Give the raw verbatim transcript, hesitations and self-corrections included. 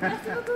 Merci beaucoup.